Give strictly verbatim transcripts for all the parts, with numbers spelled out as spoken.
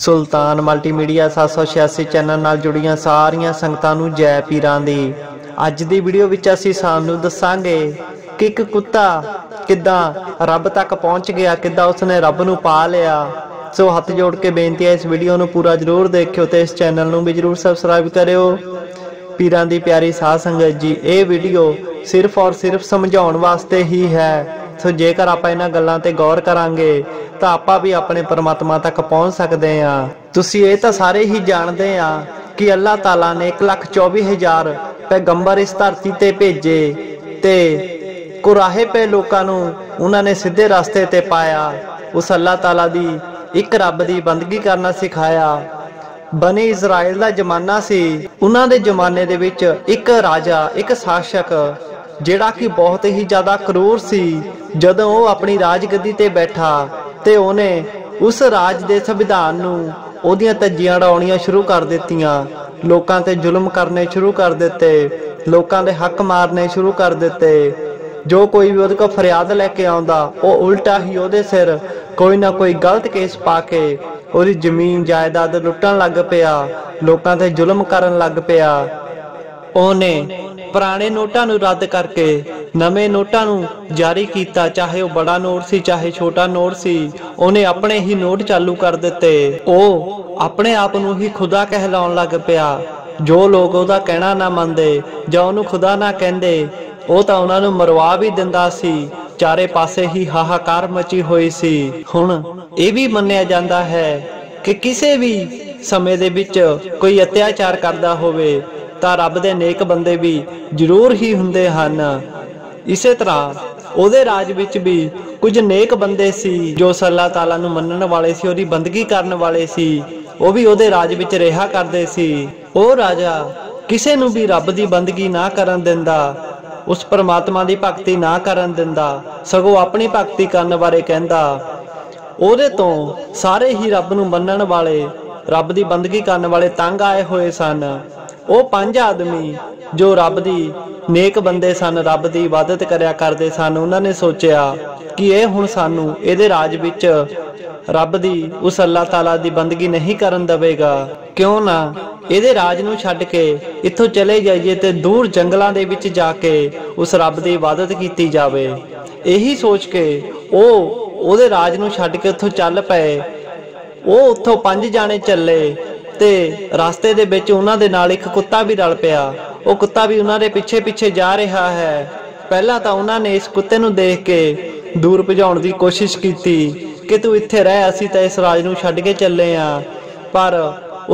सुल्तान multimedia सात सौ छियासी चैनल नाल जुड़ियां सारियां संगतां नूं जय पीरां दी। अज दी वीडियो विच असीं सानूं दस्सांगे कि इक कुत्ता किद्दां रब तक पहुंच गया, किद्दां उसने रब नूं पा लिया। सो हथ जोड़ के बेनती है, इस वीडियो नूं पूरा जरूर देखियो ते इस चैनल नूं भी जरूर सबसक्राइब करियो। पीरां दी प्यारी साध संगत जी, ये वीडियो सिर्फ और सिर्फ समझाउण वास्ते ही है। सो जेकर आप इन्हां गल्लां ते गौर करांगे तो आपां भी अपने परमात्मा तक पहुँच सकते हैं। तुसीं ये तां सारे ही जानते हैं कि अल्लाह ताला ने एक लख चौबीस हज़ार पैगंबर इस धरती ते भेजे ते कुराहे पे लोकां नूं उन्हां ने सीधे रास्ते ते पाया। उस अल्लाह ताला दी एक रब दी बंदगी करना सिखाया। बने इजराइल दा जमाना सी, उन्हां दे जमाने दे विच एक राजा, एक शासक जिहड़ा कि बहुत ही ज़्यादा क्रूर सी। जदों वो अपनी राजगद्दी ते बैठा ते उन्हें उस राज दे संविधान नूं ओदियां धज्जियां उड़ाउणियां शुरू कर दित्तियां। लोकां ते जुल्म करने शुरू कर दित्ते, लोकां दे हक मारने शुरू कर दित्ते। जो कोई भी उहदे कोल फरियाद लैके आउंदा वो उल्टा ही उहदे सिर कोई ना कोई गलत केस पा के उहदी जमीन जायदाद लुट्टण लग पिया, लोकां ते जुल्म करन लग पिया। ਉਹਨੇ ਪੁਰਾਣੇ ਨੋਟਾਂ ਨੂੰ ਰੱਦ ਕਰਕੇ ਨਵੇਂ ਨੋਟਾਂ ਨੂੰ ਜਾਰੀ ਕੀਤਾ। ਚਾਹੇ ਉਹ ਬੜਾ ਨੋਟ ਸੀ ਚਾਹੇ ਛੋਟਾ ਨੋਟ ਸੀ, ਉਹਨੇ ਆਪਣੇ ਹੀ ਨੋਟ ਚਾਲੂ ਕਰ ਦਿੱਤੇ। ਉਹ ਆਪਣੇ ਆਪ ਨੂੰ ਹੀ ਖੁਦਾ ਕਹਿਲਾਉਣ ਲੱਗ ਪਿਆ। ਜੋ ਲੋਕ ਉਹਦਾ ਕਹਿਣਾ ਨਾ ਮੰਨਦੇ ਜਾਂ ਉਹਨੂੰ ਖੁਦਾ ਨਾ ਕਹਿੰਦੇ, ਉਹ ਤਾਂ ਉਹਨਾਂ ਨੂੰ ਮਰਵਾ ਵੀ ਦਿੰਦਾ ਸੀ। ਚਾਰੇ ਪਾਸੇ ਹੀ ਹਾਹਾਕਾਰ ਮਚੀ ਹੋਈ ਸੀ। ਹੁਣ ਇਹ ਵੀ ਮੰਨਿਆ ਜਾਂਦਾ ਹੈ ਕਿ ਕਿਸੇ ਵੀ ਸਮੇਂ ਦੇ ਵਿੱਚ ਕੋਈ ਅਤਿਆਚਾਰ ਕਰਦਾ ਹੋਵੇ ਤਾਂ ਰੱਬ ਦੇ ਨੇਕ ਬੰਦੇ ਵੀ ਜ਼ਰੂਰ ਹੀ ਹੁੰਦੇ ਹਨ। ਇਸੇ ਤਰ੍ਹਾਂ ਉਹਦੇ ਰਾਜ ਵਿੱਚ ਵੀ ਕੁਝ ਨੇਕ ਬੰਦੇ ਸੀ ਜੋ ਅੱਲਾਹ ਤਾਲਾ ਨੂੰ ਮੰਨਣ ਵਾਲੇ ਸੀ, ਉਹਦੀ ਬੰਦਗੀ ਕਰਨ ਵਾਲੇ ਸੀ। ਉਹ ਵੀ ਉਹਦੇ ਰਾਜ ਵਿੱਚ ਰਿਹਾ ਕਰਦੇ ਸੀ। ਉਹ ਰਾਜਾ ਕਿਸੇ ਨੂੰ ਵੀ ਰੱਬ ਦੀ ਬੰਦਗੀ ਨਾ ਕਰਨ ਦਿੰਦਾ, ਉਸ ਪਰਮਾਤਮਾ ਦੀ ਭਗਤੀ ਨਾ ਕਰਨ ਦਿੰਦਾ, ਸਗੋਂ ਆਪਣੀ ਭਗਤੀ ਕਰਨ ਬਾਰੇ ਕਹਿੰਦਾ। ਉਹਦੇ ਤੋਂ ਸਾਰੇ ਹੀ ਰੱਬ ਨੂੰ ਮੰਨਣ ਵਾਲੇ, ਰੱਬ ਦੀ ਬੰਦਗੀ ਕਰਨ ਵਾਲੇ ਤੰਗ ਆਏ ਹੋਏ ਸਨ। ਉਹ ਪੰਜ ਆਦਮੀ ਜੋ ਰੱਬ ਦੀ ਨੇਕ ਬੰਦੇ ਸਨ, ਰੱਬ ਦੀ ਇਬਾਦਤ ਕਰਿਆ ਕਰਦੇ ਸਨ, ਉਹਨਾਂ ਨੇ ਸੋਚਿਆ ਕਿ ਇਹ ਹੁਣ ਸਾਨੂੰ ਇਹਦੇ ਰਾਜ ਵਿੱਚ ਰੱਬ ਦੀ, ਉਸ ਅੱਲਾਹ ਤਾਲਾ ਦੀ ਬੰਦਗੀ ਨਹੀਂ ਕਰਨ ਦੇਵੇਗਾ। ਕਿਉਂ ਨਾ ਇਹਦੇ ਰਾਜ ਨੂੰ ਛੱਡ ਕੇ ਇੱਥੋਂ ਚਲੇ ਜਾਈਏ ਤੇ ਦੂਰ ਜੰਗਲਾਂ ਦੇ ਵਿੱਚ ਜਾ ਕੇ ਉਸ ਰੱਬ ਦੀ ਇਬਾਦਤ ਕੀਤੀ ਜਾਵੇ। ਇਹੀ ਸੋਚ ਕੇ ਉਹ ਉਹਦੇ ਰਾਜ ਨੂੰ ਛੱਡ ਕੇ ਉੱਥੋਂ ਚੱਲ ਪਏ। ਉਹ ਉੱਥੋਂ ਪੰਜ ਜਾਣੇ ਚੱਲੇ ਤੇ ਰਸਤੇ ਦੇ ਵਿੱਚ ਉਹਨਾਂ ਦੇ ਨਾਲ ਇੱਕ ਕੁੱਤਾ ਵੀ ਰਲ ਪਿਆ। ਉਹ ਕੁੱਤਾ ਵੀ ਉਹਨਾਂ ਦੇ ਪਿੱਛੇ ਪਿੱਛੇ ਜਾ ਰਿਹਾ ਹੈ। ਪਹਿਲਾਂ ਤਾਂ ਉਹਨਾਂ ਨੇ ਇਸ ਕੁੱਤੇ ਨੂੰ ਦੇਖ ਕੇ ਦੂਰ ਭਜਾਉਣ ਦੀ ਕੋਸ਼ਿਸ਼ ਕੀਤੀ ਕਿ ਤੂੰ ਇੱਥੇ ਰਹਿ, ਅਸੀਂ ਤਾਂ ਇਸ ਰਾਜ ਨੂੰ ਛੱਡ ਕੇ ਚੱਲੇ ਹਾਂ। ਪਰ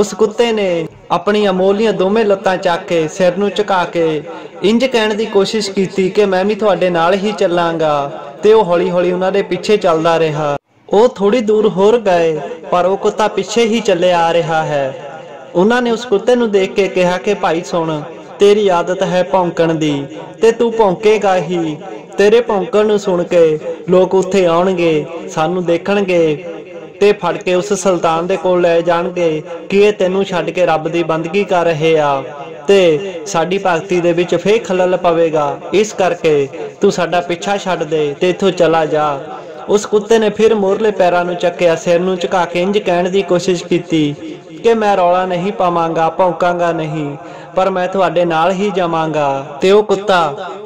ਉਸ ਕੁੱਤੇ ਨੇ ਆਪਣੀਆਂ ਮੋਲੀਆਂ ਦੋਵੇਂ ਲੱਤਾਂ ਚੱਕ ਕੇ ਸਿਰ ਨੂੰ ਝੁਕਾ ਕੇ ਇੰਜ ਕਹਿਣ ਦੀ ਕੋਸ਼ਿਸ਼ ਕੀਤੀ ਕਿ ਮੈਂ ਵੀ ਤੁਹਾਡੇ ਨਾਲ ਹੀ ਚੱਲਾਂਗਾ, ਤੇ ਉਹ ਹੌਲੀ ਹੌਲੀ ਉਹਨਾਂ ਦੇ ਪਿੱਛੇ ਚੱਲਦਾ ਰਿਹਾ। ਉਹ ਥੋੜੀ ਦੂਰ ਹੋਰ ਗਏ ਪਰ ਉਹ ਕੁੱਤਾ ਪਿੱਛੇ ਹੀ ਚੱਲੇ ਆ ਰਿਹਾ ਹੈ। ਉਹਨਾਂ ਨੇ ਉਸ ਕੁੱਤੇ ਨੂੰ ਦੇਖ ਕੇ ਕਿਹਾ ਕਿ ਭਾਈ ਸੁਣ, ਤੇਰੀ ਆਦਤ ਹੈ ਭੌਂਕਣ ਦੀ ਤੇ ਤੂੰ ਭੌਂਕੇਗਾ ਹੀ। ਤੇਰੇ ਭੌਂਕਣ ਨੂੰ ਸੁਣ ਕੇ ਲੋਕ ਉੱਥੇ ਆਉਣਗੇ, ਸਾਨੂੰ ਦੇਖਣਗੇ ਤੇ ਫੜ ਕੇ ਉਸ ਸੁਲਤਾਨ ਦੇ ਕੋਲ ਲੈ ਜਾਣਗੇ ਕਿ ਇਹ ਤੈਨੂੰ ਛੱਡ ਕੇ ਰੱਬ ਦੀ ਬੰਦਗੀ ਕਰ ਰਹੇ ਆ ਤੇ ਸਾਡੀ ਭਗਤੀ ਦੇ ਵਿੱਚ ਫੇਰ ਖਲਲ ਪਵੇਗਾ। ਇਸ ਕਰਕੇ ਤੂੰ ਸਾਡਾ ਪਿੱਛਾ ਛੱਡ ਦੇ ਤੇ ਇੱਥੋਂ ਚਲਾ ਜਾ। उस कुत्ते ने फिर मोरले पैरों को चक्या, सिर को झुका के इंज कहने की कोशिश की कि मैं रौला नहीं पावांगा, भौंकांगा नहीं, पर मैं तुहाडे नाल ही जावांगा। ते वो कुत्ता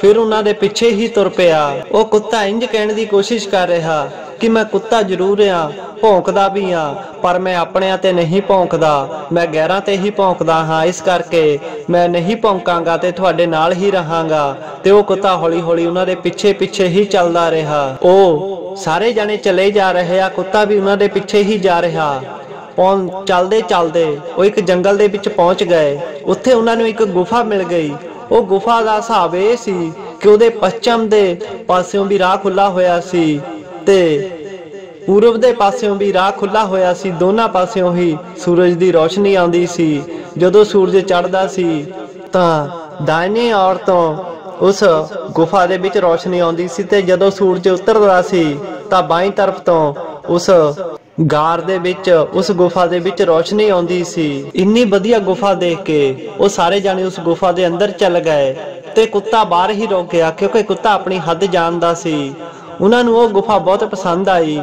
फिर उन्हां दे पिछे ही तुर पिया। वो कुत्ता इंज कहने की कोशिश कर रहा कि मैं कुत्ता जरूर हाँ, भौंकदा भी हाँ, पर मैं अपणिआं ते नहीं भौंकदा, मैं गैरां ते ही भौंकदा हाँ। इस करके मैं नहीं भौंकांगा ते तुहाडे नाल ही रहांगा। ते वो कुत्ता हौली हौली उन्हां दे पिछे पिछे ही चलदा रहा। ओ सारे जाने चले जा रहे आ, कुत्ता भी उन्हां दे पिछे ही जा रहा। पहुं चलदे चलदे वो एक जंगल दे विच पहुंच गए। उत्थे उन्हां नूं एक गुफा मिल गई। वो गुफा दा हिसाब ये सी कि उहदे पश्चिम दे पासों भी राह खुला होया सी ते पूरब दे पासों भी राह खुला होया सी। दोनों पासों ही सूरज दी रोशनी आउंदी सी। जदों सूरज चढ़दा सी तां दाहिने ओर तों उस गुफा दे विच रोशनी आउंदी सी ते जदों सूरज उतरदा सी तां बाईं तरफ तों उस गार दे विच, उस गुफा दे विच रोशनी आउंदी सी। इन्नी वधिया गुफा देख के वो सारे जाने उस गुफा दे अंदर चल गए ते कुत्ता बाहर ही रुक गया, क्योंकि कुत्ता अपनी हद जानदा सी। उन्हां नूं वो गुफा बहुत पसंद आई।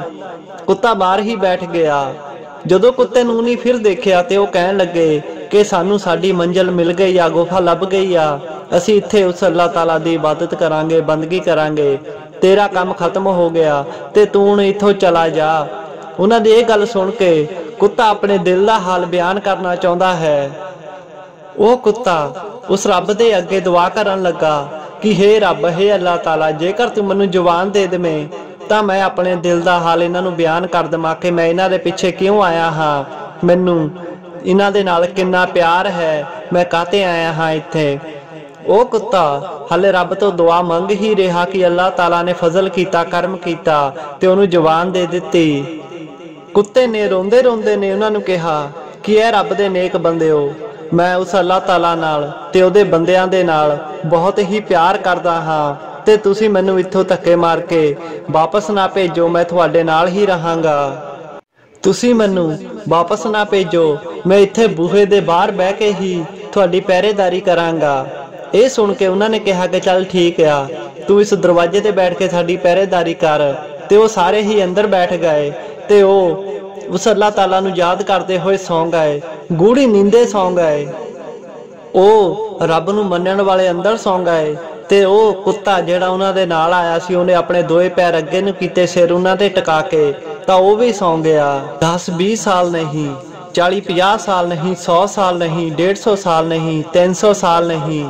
कुत्ता बाहर ही बैठ गया। जदों कुत्ते नूनी फिर देखिया तो वह कहन लगे कि सानू साडी मंजिल मिल गई आ, गुफा लभ गई आ, असी इत्थे उस अल्लाह ताला दी इबादत करांगे, बंदगी करांगे, तेरा काम खत्म हो गया ते तू इत्थों चला जा। उन्हां दी इह गल सुन के कुत्ता अपने दिल दा हाल बयान करना चाहुंदा है। वह कुत्ता उस रब दे अगे दुआ करन लगा कि हे रब, हे अल्लाह ताला, जेकर तू मैनू जवान दे देवें तो मैं अपने दिल दा हाल इन्हां नूं बयान कर देवां कि मैं इन्हां दे पिछे क्यों आया हाँ, मैनू इन्हां दे नाल किन्ना प्यार है, मैं काते आया हाँ इत्थे। वह कुत्ता हले रब तो दुआ मंग ही रहा कि अल्लाह ताला ने फजल किया, करम किया ते उहनूं जवान दे दित्ती। कुत्ते ने रोंदे रोंदे ने उन्हां नूं कहा कि ए रब दे नेक बंदेओ, मैं उस अल्लाह ताला नाल ते उहदे बंदियां दे नाल बहुत ही प्यार करदा हाँ ते तुसी मैनू इत्थों धक्के मार के वापस ना भेजो, मैं तुहाडे नाल ही रहांगा। तुसी मैनू वापस ना भेजो, मैं इत्थे बूहे दे बाहर बह के ही तुहाडी पहरेदारी करांगा। यह सुन के उन्होंने कहा कि चल ठीक आ, तू इस दरवाजे ते बैठ के साडी पहरेदारी कर। ते वो सारे ही अंदर बैठ गए ते वो उस अल्लाह ताला नू याद करते हुए सौं गए, गूढ़ी नींदे सौं गए। ओ रब नू मनण वाले अंदर सौं गए ते वो कुत्ता जिहड़ा उन्हां दे नाल आया सी उहने अपने दोए पैर अगे नू कीते, सिर उन्हां ते टका के तां वो भी सौं गया। दस बीस साल नहीं, चाली पचास साल नहीं, सौ साल नहीं, डेढ़ सौ साल नहीं, तीन सौ साल नहीं,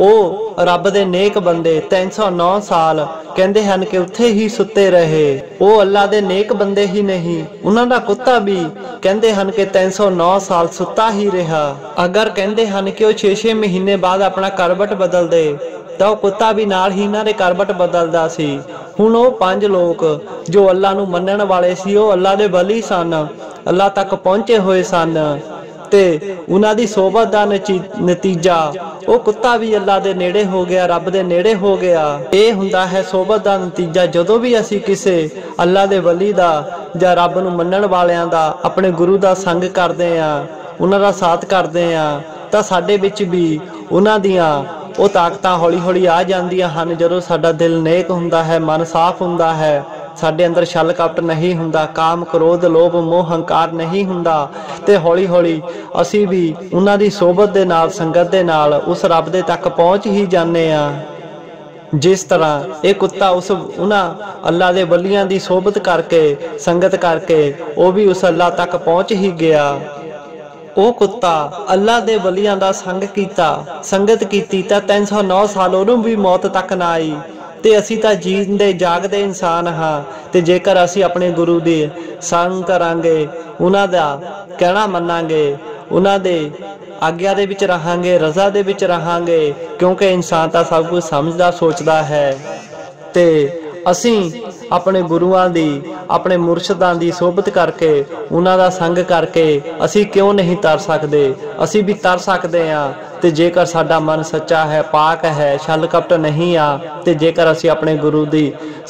वो रब दे नेक बंदे तीन सौ नौ साल कहंदे हन कि उत्थे ही सुते रहे। वो अल्लाह दे नेक बंदे ही नहीं, उन्हां दा कुत्ता भी कहंदे हन कि तीन सौ नौ साल सुता ही रहा। अगर कहंदे हन कि वह छे छे महीने बाद अपना करवट बदल दे तो कुत्ता भी नाल ही इन्हां दे करवट बदलदा सी। हुण वो पंज लोक जो अल्लाह नू मनण वाले सी, वो अल्लाह दे वली सन, अल्लाह तक पहुँचे हुए सन ते उन्हां दी सोबत दा नतीजा वो कुत्ता भी अल्लाह दे नेड़े हो गया, रब दे नेड़े हो गया। ये हुंदा है सोबत दा नतीजा। जदों भी असी किसे अल्लाह दे वली दा जां रब नू मनण वालियां दा, अपने गुरु दा संग करदे आ, उन्हां दा साथ करदे आ, तां साडे विच भी उन्हां दियां वो ताकत हौली हौली आ जांदियां हन। जदों साडा दिल नेक हुंदा है, मन साफ हुंदा है, साडे अंदर छल कपट नहीं हुंदा, काम क्रोध लोभ मोह हंकार नहीं हुंदा ते हौली हौली असी भी उन्हां दी सोबत दे नाल, संगत दे नाल उस रब दे तक पहुँच ही जाने आ। जिस तरह एक कुत्ता उस उन्हां अल्लाह दे वलियां दी सोबत करके, संगत करके वो भी उस अल्लाह तक पहुँच ही गया। वह कुत्ता अल्लाह दे वलियां दा संग कीता, संगत कीती तां तीन सौ नौ साल उहनूं भी मौत तक ना आई। ते असी तां जींदे जागदे इंसान हां ते जेकर असी अपने गुरु दे संग करांगे, उन्हां दा कहना मन्नांगे, उन्हां दे आग्या दे विच रहांगे, रज़ा दे विच रहांगे, क्योंकि इंसान तां सब कुछ समझदा सोचदा है ते असी अपने गुरुआं दी, अपने मुर्शदां दी सोबत करके, उन्हां दा संग करके असी क्यों नहीं तर सकदे। असी भी तर सकदे हाँ ते जेकर साडा मन सच्चा है, पाक है, छल कपट नहीं आ ते जेकर असी अपने गुरु दी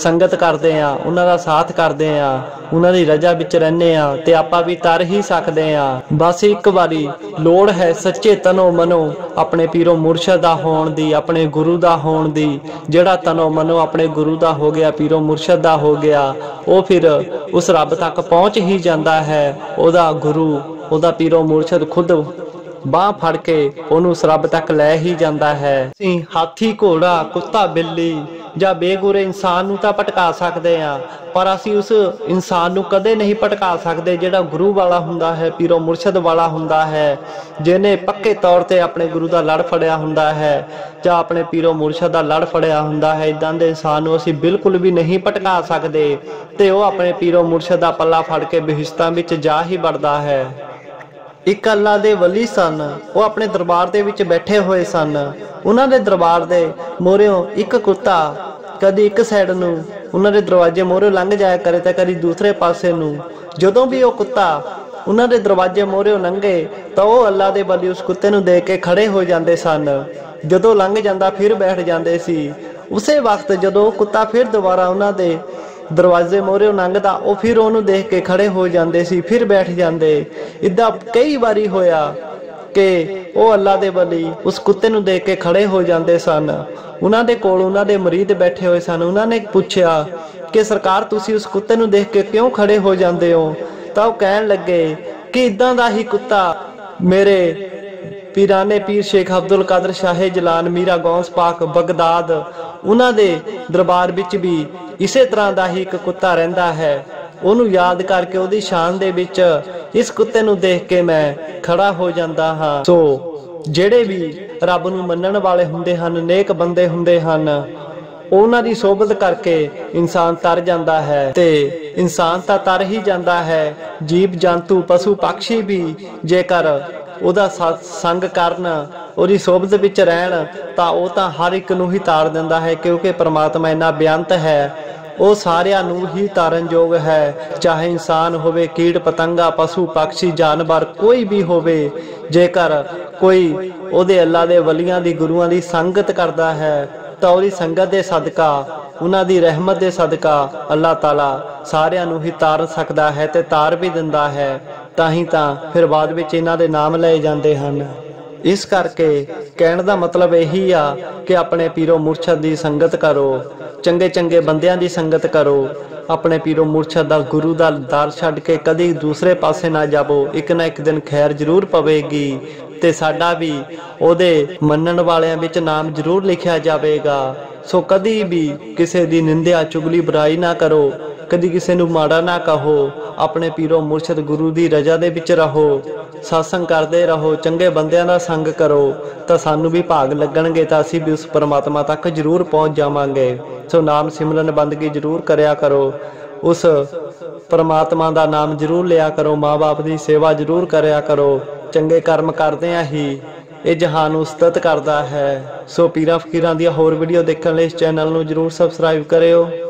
संगत करदे हाँ, उन्हां दा साथ करदे हाँ, उन्हां दी रजा विच रहने हाँ ते आपां भी तर ही सकदे हाँ। बस एक वारी लोड़ है सच्चे तनो मनो अपने पीरो मुर्शद दा होण दी, अपने गुरु दा होण दी। जिहड़ा तनो मनो अपने गुरु दा हो गया, पीरो मुर्शद दा हो गया, वो फिर उस रब तक पहुँच ही जाता है। ओदा गुरु, ओदा पीरो मुर्शद खुद बांह फड़ के ओनू उस रब तक ले ही जाता है। हाथी, घोड़ा, कुत्ता, बिल्ली जां बेगुरे इंसान नूं तां भटका सकदे आ, पर असी उस इंसान नूं कदे नहीं भटका सकदे जिहड़ा गुरु वाला हुंदा है, पीरो मुर्शद वाला हुंदा है, जिने पक्के तौर ते अपने गुरु दा लड़ फड़िया हुंदा है जां अपने पीरो मुर्शद दा लड़ फड़िया हुंदा है। इदां दे इंसान नूं असी बिल्कुल भी नहीं भटका सकदे ते वो अपने पीरो मुर्शद दा पल्ला फड़ के बहिश्तां विच जा ही वड़दा है। एक अल्लाह दे वली सन, वो अपने दरबार दे विच बैठे हुए सन। उन्हां दे दरबार दे मोहरों एक कुत्ता कदी एक साइड नूं उन्हां दे दरवाजे मोहरों लंघ जाया करे ते कदी दूसरे पासे नूं। जदों भी वो कुत्ता उन्हां दे दरवाजे मोहरों लंघे तो वो अल्लाह दे वली उस कुत्ते नूं देख के खड़े हो जाते सन। जदों लंघ जाता फिर बैठ जाते सी। उसे वक्त जदों कुत्ता फिर दोबारा उन्हां दे दरवाजे मोहरों लंघता वह फिर उन्होंने देख के खड़े हो जाते सी, फिर बैठ जाते। इदा कई बारी होया कि वह अल्लाह दे वली उस कुत्ते नूं देख के खड़े हो जाते सन। उन्हां दे कोल उन्हां दे मरीद बैठे हुए सन। उन्होंने पूछया कि सरकार, तुसी उस कुत्ते नूं देख के क्यों खड़े हो जाते हो? तो कह लगे कि इदा का ही कुत्ता मेरे पीराने पीर शेख अब्दुल कादर शाहे जलान मीरा गौस पाक बगदाद उन्हां दे दरबार विच भी इसे तरह का ही एक कुत्ता रहिंदा है। उन्हूं याद करके उहदी शान दे विच इस कुत्ते नूं देख के मैं खड़ा हो जाता हाँ। सो जिहड़े भी रब नूं मन्नण वाले हुंदे हन, नेक बंदे हुंदे हन, उन्हां दी सोबत करके इंसान तर जाता है ते इंसान तां तर ही जाता है। जीव जंतु पशु पक्षी भी जेकर उहदा संग करन, उहदी सोबत विच रहन तां ओह तां हर एक नूं ही तार दिंदा है, क्योंकि परमात्मा इन्ना बेअंत है, वह सारिया नूं ही तारन योग है। चाहे इंसान होवे, कीट पतंगा, पशु पक्षी, जानवर कोई भी होवे, जेकर कोई उहदे अल्लाह दे वलियां दी गुरुआं दी संगत करदा है तां उहदी संगत दे सदका, उन्हां दी रहमत दे सदका अल्लाह ताला सारिया नूं ही तार सकदा है ते तार भी दिंदा है। ताहीं तां फिर बाद विच इन्हां दे नाम लए जांदे हन। इस करके कहण दा मतलब यही आ कि अपने पीरो मुर्शद दी संगत करो, चंगे चंगे बंदियां दी संगत करो, अपने पीरो मुर्शद दा गुरु दा दर छड्ड के कदी दूसरे पासे ना जावो। एक ना एक दिन खैर जरूर पवेगी ते साडा भी ओहदे मन्नण वालियां विच नाम जरूर लिखिया जावेगा। सो कदी भी किसी दी निंदिया चुगली बुराई ना करो, कदी किसी नूं माड़ा ना कहो, अपने पीरो मुर्शद गुरु दी रजा दे विच रहो, सत्संग करते रहो, चंगे बंदियां दा संग करो तो सानू भी भाग लगणगे, तो असीं भी उस परमात्मा तक जरूर पहुँच जावांगे। सो नाम सिमरन बंदगी जरूर करया करो, उस परमात्मा दा नाम जरूर लिया करो, माँ बाप की सेवा जरूर करया करो। चंगे कर्म करदियां ही ये जहान नूं स्थित करता है। सो पीरां फकीरां दी होर वीडियो देखने इस चैनल नूं जरूर सबसक्राइब करियो।